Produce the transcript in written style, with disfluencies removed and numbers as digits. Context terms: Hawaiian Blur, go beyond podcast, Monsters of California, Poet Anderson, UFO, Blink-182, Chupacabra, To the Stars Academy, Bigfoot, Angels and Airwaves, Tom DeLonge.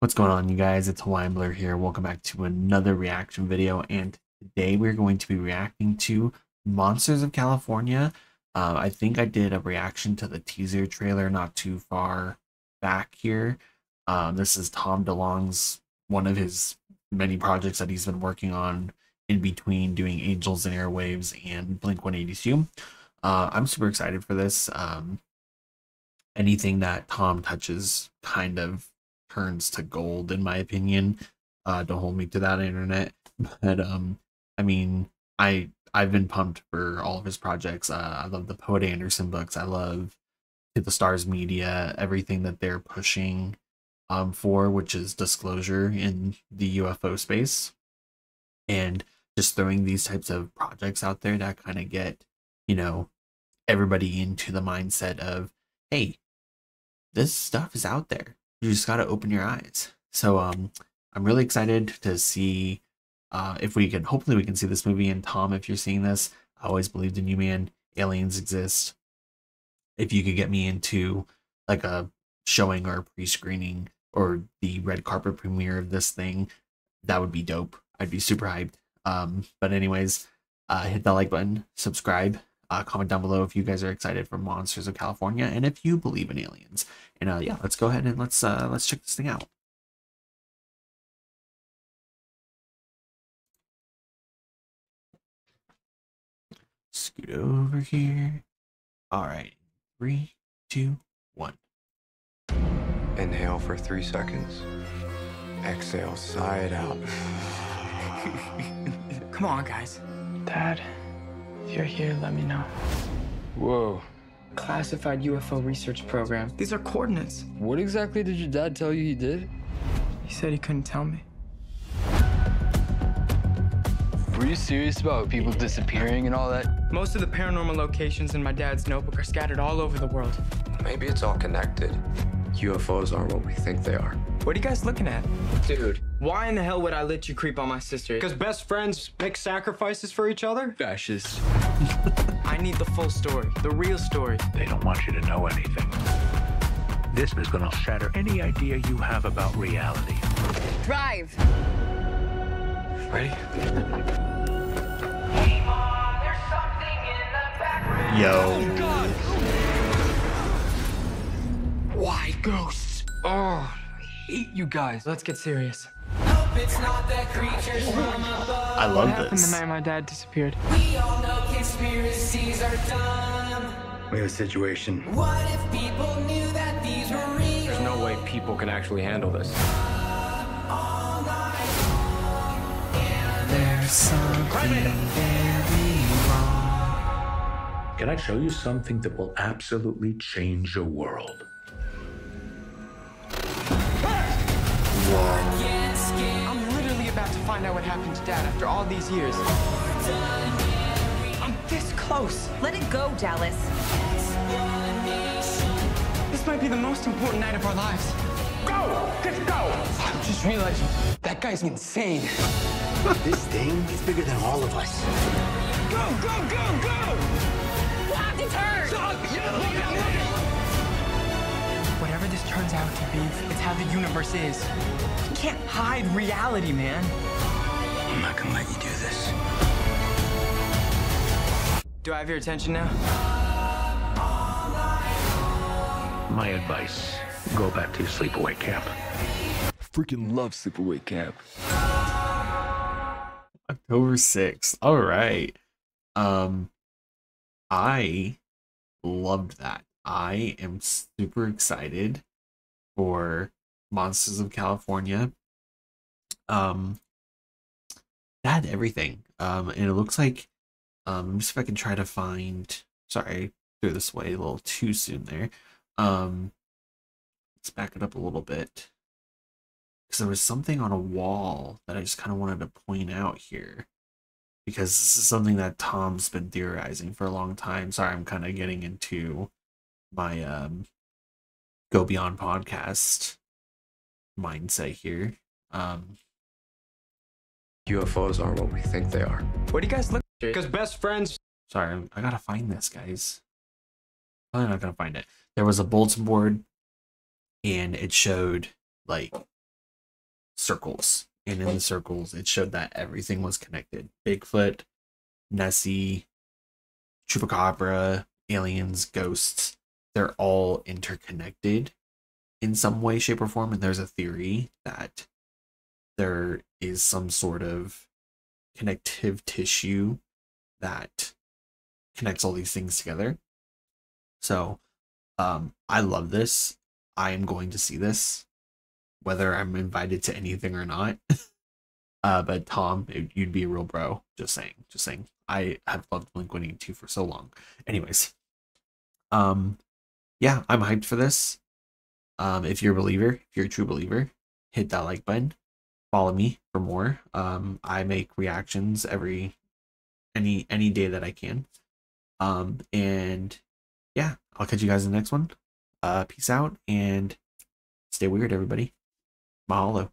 What's going on, you guys? It's Hawaiian Blur here. Welcome back to another reaction video, and today we're going to be reacting to Monsters of California. I think I did a reaction to the teaser trailer not too far back here. This is Tom DeLonge's, one of his many projects that he's been working on in between doing Angels and Airwaves and Blink-182. I'm super excited for this. Anything that Tom touches kind of turns to gold, in my opinion. Don't hold me to that, internet, but I mean, I've been pumped for all of his projects. I love the Poet Anderson books. I love To the Stars media, everything that they're pushing for, which is disclosure in the UFO space, and just throwing these types of projects out there that kind of get, you know, everybody into the mindset of, hey, this stuff is out there. You just gotta open your eyes. So I'm really excited to see if we can, hopefully we can see this movie. And Tom, if you're seeing this, I always believed in you, man. Aliens exist. If you could get me into like a showing or a pre-screening or the red carpet premiere of this thing, that would be dope. I'd be super hyped. But anyways, hit that like button, subscribe. Comment down below if you guys are excited for Monsters of California and if you believe in aliens. And yeah, let's go ahead and let's check this thing out. Scoot over here. All right, 3, 2, 1. Inhale for 3 seconds. Exhale, side out. Come on, guys. Dad. If you're here, let me know. Whoa. Classified UFO research program. These are coordinates. What exactly did your dad tell you he did? He said he couldn't tell me. Were you serious about people disappearing and all that? Most of the paranormal locations in my dad's notebook are scattered all over the world. Maybe it's all connected. UFOs aren't what we think they are. What are you guys looking at? Dude, why in the hell would I let you creep on my sister? Because best friends make sacrifices for each other? Fascist. I need the full story, the real story. They don't want you to know anything. This is going to shatter any idea you have about reality. Drive. Ready? Hey, Mom, there's something in the background. Yo. Oh, God. Why ghosts? Oh, I hate you guys. Let's get serious. Hope it's not that creature from above. I love this. What happened the night my dad disappeared? We all know conspiracies are dumb. We have a situation. What if people knew that these were real? There's no way people can actually handle this. All night long. There's something very wrong. Can I show you something that will absolutely change your world? I'm literally about to find out what happened to Dad after all these years. I'm this close. Let it go, Dallas. This might be the most important night of our lives. Go! Just go! I'm just realizing that guy's insane. This thing is bigger than all of us. Go, go, go, go! Block the turn! Stop! Look out! Whatever this turns out to be, it's how the universe is. You can't hide reality, man. I'm not gonna let you do this. Do I have your attention now? My advice, go back to your sleepaway camp. Freaking love sleepaway camp. October 6th. All right. I loved that. I am super excited for Monsters of California. That had everything. And it looks like, let me see if I can try to find, sorry, threw this way a little too soon there. Let's back it up a little bit, because there was something on a wall that I just kind of wanted to point out here, because this is something that Tom's been theorizing for a long time. Sorry, I'm kind of getting into my Go Beyond podcast mindset here. UFOs aren't what we think they are. What do you guys look at? Because best friends. Sorry, I gotta find this, guys. I'm not gonna find it. There was a bulletin board, and it showed like circles, and in the circles it showed that everything was connected. Bigfoot, Nessie, Chupacabra, aliens, ghosts, they're all interconnected in some way, shape, or form. And there's a theory that there is some sort of connective tissue that connects all these things together. So I love this. I am going to see this, whether I'm invited to anything or not. But Tom, you'd be a real bro. Just saying. I have loved Blink-182 for so long. Anyways, yeah, I'm hyped for this. If you're a believer, if you're a true believer, hit that like button. Follow me for more. I make reactions any day that I can. And yeah, I'll catch you guys in the next one. Peace out and stay weird, everybody. Mahalo.